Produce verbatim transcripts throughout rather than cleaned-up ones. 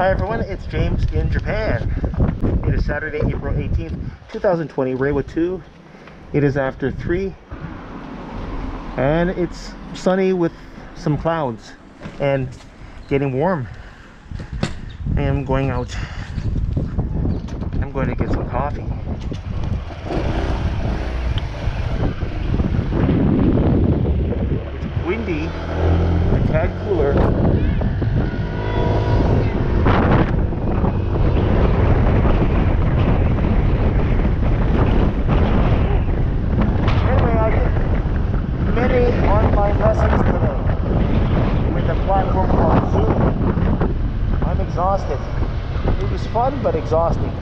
Hi everyone, it's James in Japan. It is Saturday, April eighteenth, two thousand twenty, Reiwa two. It is after three, and it's sunny with some clouds and getting warm. I am going out. I'm going to get some coffee. It's windy, a tad cooler. It was fun, but exhausting.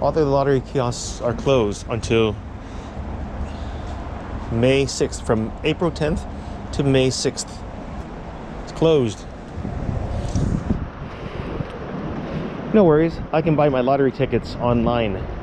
all the lottery kiosks are closed until May sixth, from April tenth to May sixth. It's closed. No worries, I can buy my lottery tickets online.